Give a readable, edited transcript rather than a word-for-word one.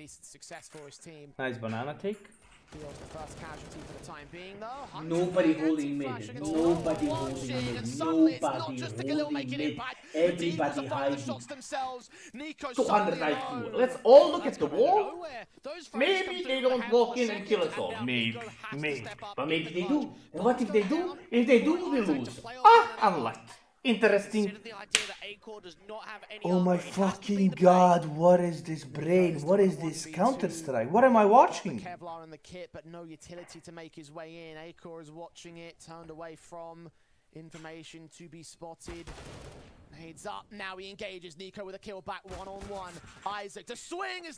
decent success for his team. Nice banana take. He was the first casualty for the time being, though. Nobody holding mid. Nobody holding mid. Everybody hiding. 200 IQ. Let's all look at the wall. Maybe they don't walk in and kill us all. Maybe. But maybe they do. And what if they do? If they do, we lose. Ah, unlucky. Interesting. Oh my fucking god, what is this brain? What is this Counter-Strike? What am I watching? Kevlar in the kit, but no utility to make his way in. Acor is watching it, turned away from information to be spotted. Heads up, now he engages Nico with a kill back one-on-one. Isaac, the swing is